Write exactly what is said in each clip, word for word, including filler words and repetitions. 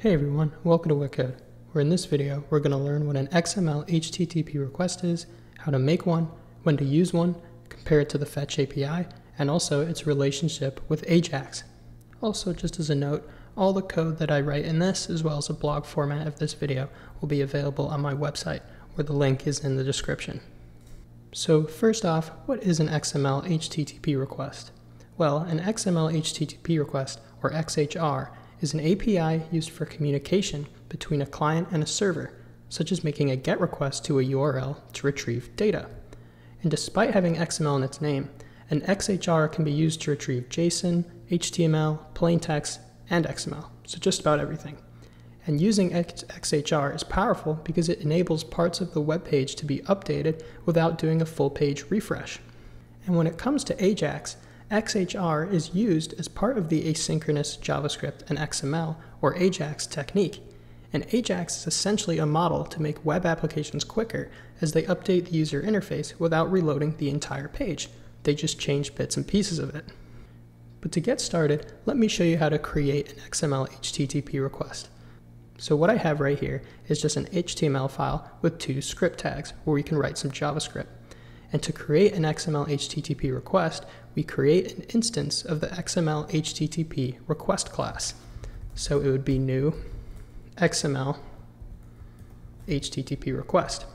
Hey everyone, welcome to WittCode, where in this video we're going to learn what an X M L H T T P request is, how to make one, when to use one, compare it to the Fetch A P I, and also its relationship with AJAX. Also, just as a note, all the code that I write in this, as well as a blog format of this video, will be available on my website, where the link is in the description. So first off, what is an X M L H T T P request? Well, an X M L H T T P request, or X H R, is an A P I used for communication between a client and a server, such as making a GET request to a U R L to retrieve data. And despite having X M L in its name, an X H R can be used to retrieve JSON, H T M L, plain text, and X M L, so just about everything. And using X H R is powerful because it enables parts of the web page to be updated without doing a full page refresh. And when it comes to AJAX, X H R is used as part of the asynchronous JavaScript and X M L, or AJAX, technique. And AJAX is essentially a model to make web applications quicker as they update the user interface without reloading the entire page. They just change bits and pieces of it. But to get started, let me show you how to create an X M L H T T P request. So what I have right here is just an H T M L file with two script tags where we can write some JavaScript. And to create an X M L H T T P request, we create an instance of the X M L H T T P request class. So it would be new X M L H T T P request.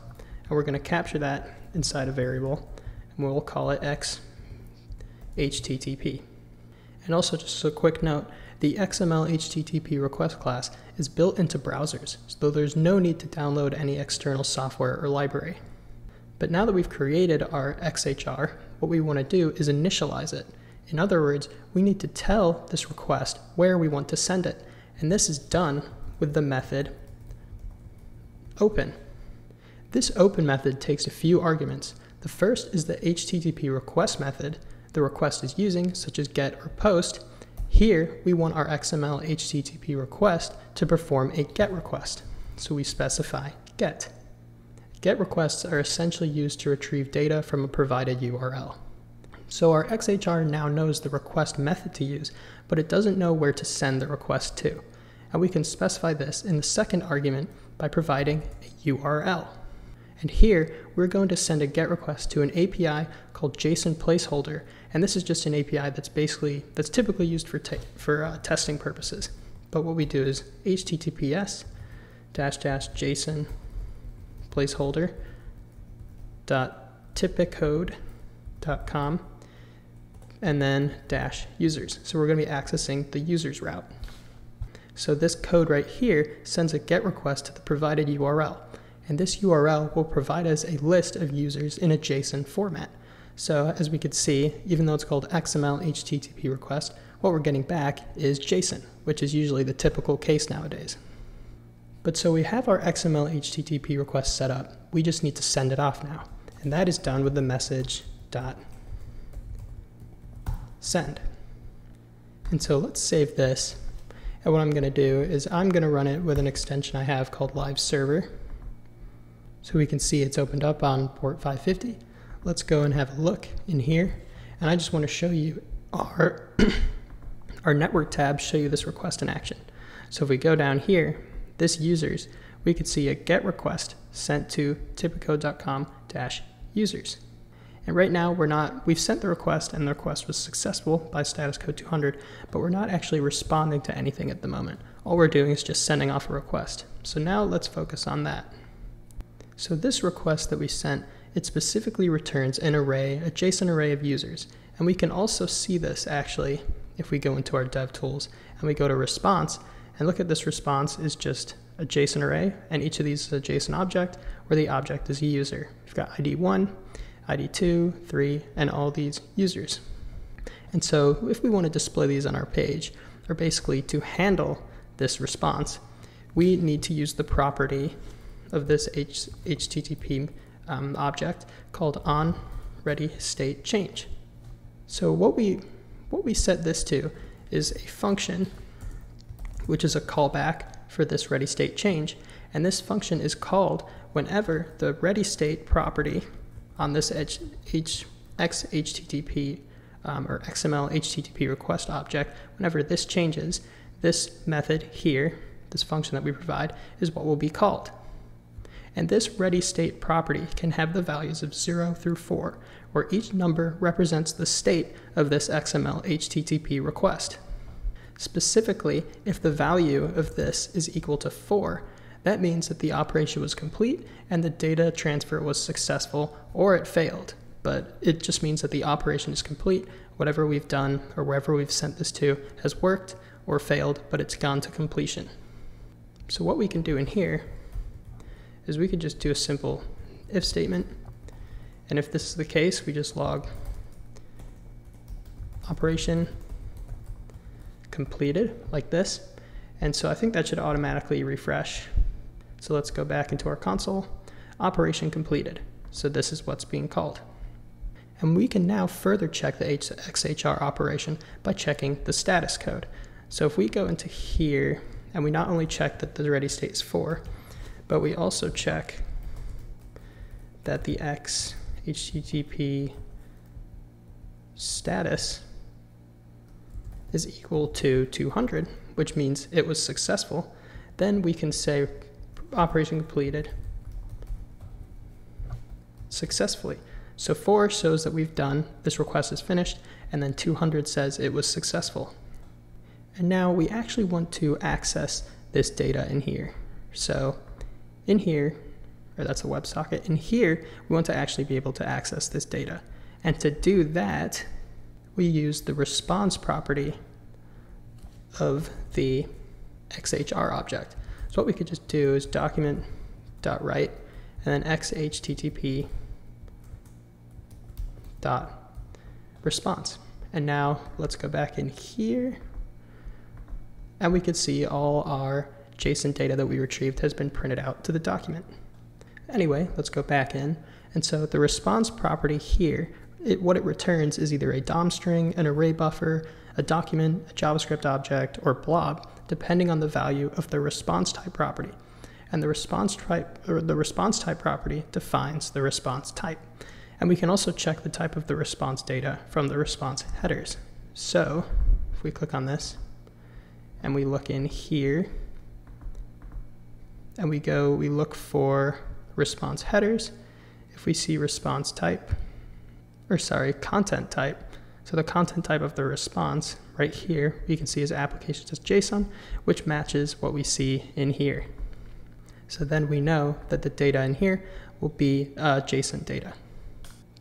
And we're going to capture that inside a variable, and we'll call it X H T T P. And also, just a quick note, the X M L H T T P request class is built into browsers, so there's no need to download any external software or library. But now that we've created our X H R, what we want to do is initialize it. In other words, we need to tell this request where we want to send it. And this is done with the method open. This open method takes a few arguments. The first is the H T T P request method the request is using, such as GET or POST. Here, we want our X M L H T T P request to perform a GET request. So we specify GET. GET requests are essentially used to retrieve data from a provided U R L. So our X H R now knows the request method to use, but it doesn't know where to send the request to. And we can specify this in the second argument by providing a U R L. And here, we're going to send a GET request to an A P I called JSONPlaceholder. And this is just an A P I that's basically, that's typically used for, for uh, testing purposes. But what we do is https dash dash JSON placeholder dot typicode dot com and then dash users. So we're going to be accessing the users route. So this code right here sends a GET request to the provided U R L, and this U R L will provide us a list of users in a JSON format. So as we could see, even though it's called X M L H T T P request, what we're getting back is JSON, which is usually the typical case nowadays. But so we have our X M L H T T P request set up. We just need to send it off now. And that is done with the message dot send. And so let's save this. And what I'm going to do is I'm going to run it with an extension I have called live server. So we can see it's opened up on port five fifty. Let's go and have a look in here. And I just want to show you our, our network tab, show you this request in action. So if we go down here, this users, we could see a GET request sent to typicode dot com dash users. And right now we're not, we've sent the request and the request was successful by status code two hundred, but we're not actually responding to anything at the moment. All we're doing is just sending off a request. So now let's focus on that. So this request that we sent, it specifically returns an array, a JSON array of users. And we can also see this actually if we go into our DevTools and we go to response, and look at this response is just a JSON array, and each of these is a JSON object, where the object is a user. We've got I D one, I D two, three, and all these users. And so if we want to display these on our page, or basically to handle this response, we need to use the property of this H HTTP um, object called onReadyStateChange. So what we, what we set this to is a function which is a callback for this ready state change. And this function is called whenever the ready state property on this H H X H T T P um, or X M L H T T P request object, whenever this changes, this method here, this function that we provide, is what will be called. And this ready state property can have the values of zero through four, where each number represents the state of this X M L H T T P request. Specifically, if the value of this is equal to four, that means that the operation was complete and the data transfer was successful, or it failed. But it just means that the operation is complete. Whatever we've done or wherever we've sent this to has worked or failed, but it's gone to completion. So what we can do in here is we could just do a simple if statement. And if this is the case, we just log operation completed like this. And so I think that should automatically refresh. So let's go back into our console, operation completed. So this is what's being called. And we can now further check the X H R operation by checking the status code. So if we go into here, and we not only check that the ready state is four, but we also check that the X H T T P status is equal to two hundred, which means it was successful, then we can say operation completed successfully. So four shows that we've done, this request is finished, and then two hundred says it was successful. And now we actually want to access this data in here. So in here, or that's a WebSocket, in here we want to actually be able to access this data. And to do that, we use the response property of the X H R object. So what we could just do is document.write and then X H T T P dot response. And now let's go back in here, and we could see all our JSON data that we retrieved has been printed out to the document. Anyway, let's go back in. And so the response property here, it, what it returns is either a D O M string, an array buffer, a document, a JavaScript object, or blob, depending on the value of the response type property. And the response type, or the response type property defines the response type. And we can also check the type of the response data from the response headers. So if we click on this and we look in here and we go, we look for response headers. If we see response type, or sorry, content type, so the content type of the response right here, we can see is applications.json, which matches what we see in here. So then we know that the data in here will be uh, JSON data.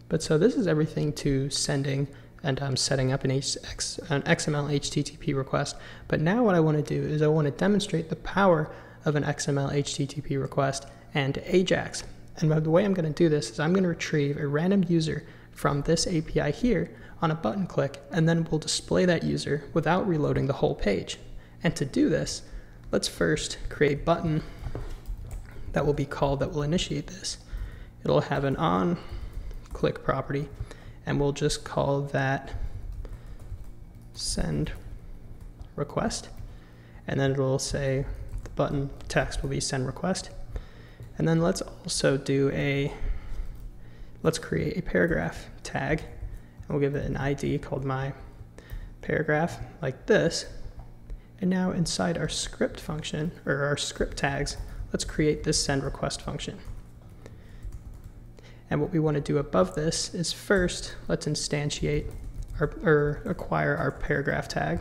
But so this is everything to sending and um, setting up an, H X, an X M L H T T P request. But now what I want to do is I want to demonstrate the power of an X M L H T T P request and AJAX. And the way I'm going to do this is I'm going to retrieve a random user from this A P I here on a button click, and then we'll display that user without reloading the whole page. And to do this, let's first create a button that will be called that will initiate this. It'll have an on click property, and we'll just call that send request. And then it'll say the button text will be send request. And then let's also do a, let's create a paragraph tag, and we'll give it an I D called my paragraph like this. And now inside our script function, or our script tags, let's create this send request function. And what we want to do above this is first, let's instantiate our, or acquire our paragraph tag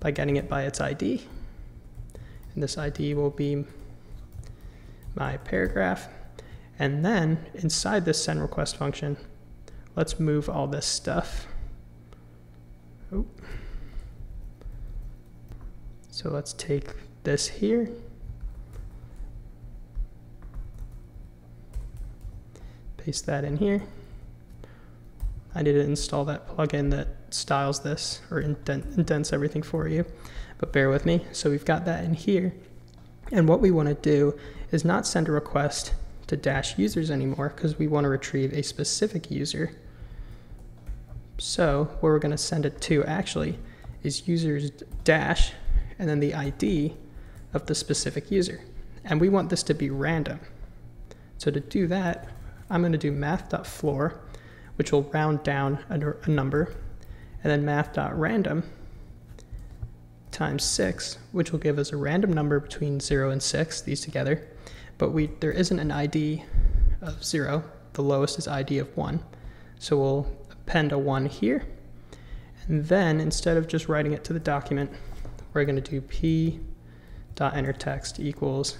by getting it by its I D. And this I D will be my paragraph. And then inside this send request function, let's move all this stuff. Ooh. So let's take this here. Paste that in here. I didn't install that plugin that styles this or indent, indents everything for you, but bear with me. So we've got that in here. And what we want to do is not send a request to dash users anymore, because we want to retrieve a specific user. So where we're going to send it to actually is users dash and then the I D of the specific user. And we want this to be random. So to do that, I'm going to do math.floor, which will round down a, a number, and then math.random times six, which will give us a random number between zero and six, these together, but we there isn't an I D of zero. The lowest is I D of one. So we'll append a one here. And then instead of just writing it to the document, we're going to do p.enterText equals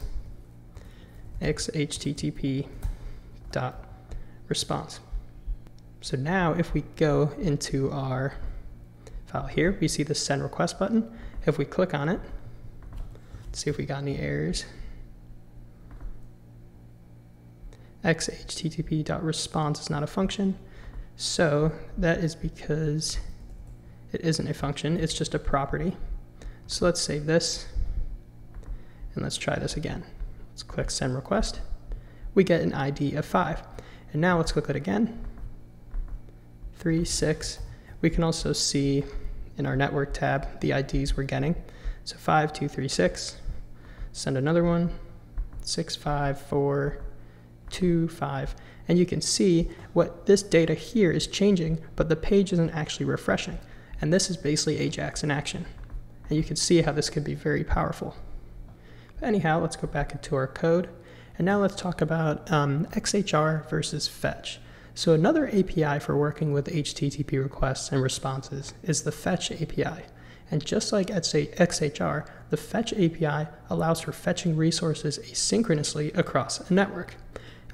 xHttp.response. So now if we go into our file here, we see the send request button. If we click on it, let's see if we got any errors. xHttp.response is not a function. So that is because it isn't a function, it's just a property. So let's save this and let's try this again. Let's click send request. We get an I D of five. And now let's click it again. Three, six. We can also see in our network tab the I Ds we're getting. So five, two, three, six. Send another one. Six, five, four, two, five. And you can see what this data here is changing, but the page isn't actually refreshing. And this is basically AJAX in action. And you can see how this could be very powerful. But anyhow, let's go back into our code. And now let's talk about um, X H R versus fetch. So another A P I for working with H T T P requests and responses is the fetch A P I. And just like at say X H R, the fetch A P I allows for fetching resources asynchronously across a network.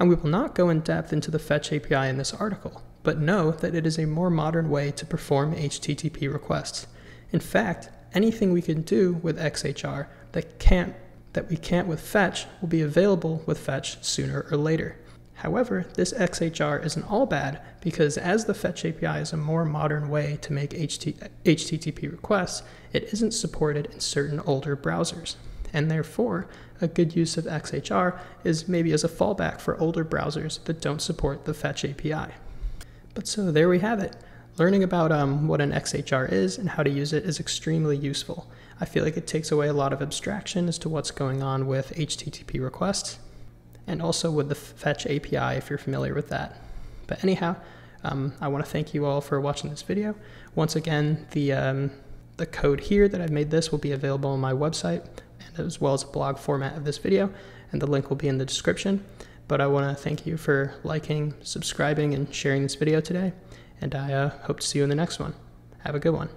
And we will not go in depth into the fetch A P I in this article, but know that it is a more modern way to perform H T T P requests. In fact, anything we can do with X H R that can't that we can't with fetch will be available with fetch sooner or later. However, this X H R isn't all bad, because as the fetch A P I is a more modern way to make H T T P requests, it isn't supported in certain older browsers. And therefore, a good use of X H R is maybe as a fallback for older browsers that don't support the fetch A P I. But so there we have it. Learning about um, what an X H R is and how to use it is extremely useful. I feel like it takes away a lot of abstraction as to what's going on with H T T P requests, and also with the fetch A P I if you're familiar with that. But anyhow, um, I want to thank you all for watching this video. Once again, the, um, the code here that I've made this will be available on my website, and as well as a blog format of this video, and the link will be in the description. But I want to thank you for liking, subscribing, and sharing this video today, and I uh, hope to see you in the next one. Have a good one.